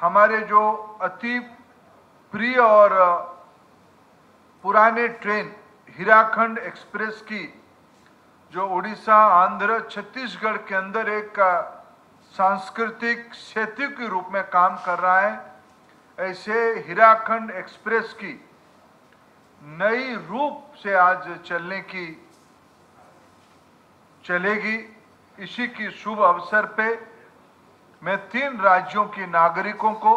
हमारे जो अति प्रिय और पुराने ट्रेन हीराखंड एक्सप्रेस की जो उड़ीसा आंध्र छत्तीसगढ़ के अंदर एक सांस्कृतिक सेतु के रूप में काम कर रहा है, ऐसे हीराखंड एक्सप्रेस की नई रूप से आज चलेगी। इसी की शुभ अवसर पे मैं तीन राज्यों के नागरिकों को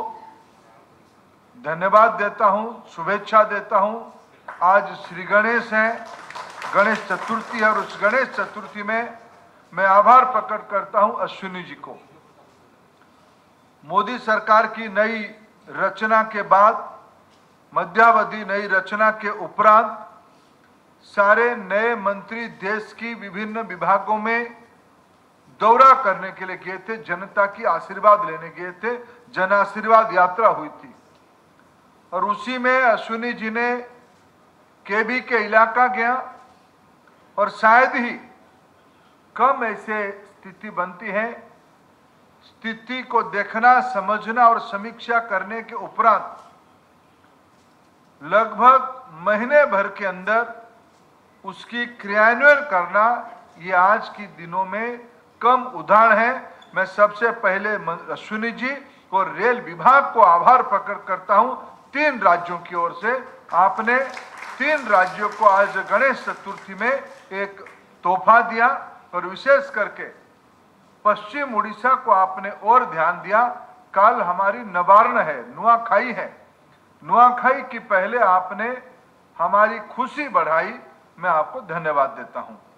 धन्यवाद देता हूं, शुभेच्छा देता हूं। आज श्री गणेश हैं, गणेश चतुर्थी है और उस गणेश चतुर्थी में मैं आभार प्रकट करता हूं अश्विनी जी को। मोदी सरकार की नई रचना के बाद, मध्यावधि नई रचना के उपरांत सारे नए मंत्री देश की विभिन्न विभागों में दौरा करने के लिए गए थे, जनता की आशीर्वाद लेने गए थे, जन आशीर्वाद यात्रा हुई थी। और उसी में अश्विनी जी ने के बी के इलाका गया और शायद ही कम ऐसे स्थिति बनती है, स्थिति को देखना, समझना और समीक्षा करने के उपरांत लगभग महीने भर के अंदर उसकी क्रियान्वयन करना, ये आज की दिनों में कम उदाहरण है। मैं सबसे पहले अश्विनी जी और रेल विभाग को आभार प्रकट करता हूं तीन राज्यों की ओर से। आपने तीन राज्यों को आज गणेश चतुर्थी में एक तोहफा दिया और विशेष करके पश्चिम उड़ीसा को आपने और ध्यान दिया। कल हमारी नवारण है, नुआखाई है, नुआखाई की पहले आपने हमारी खुशी बढ़ाई, मैं आपको धन्यवाद देता हूं।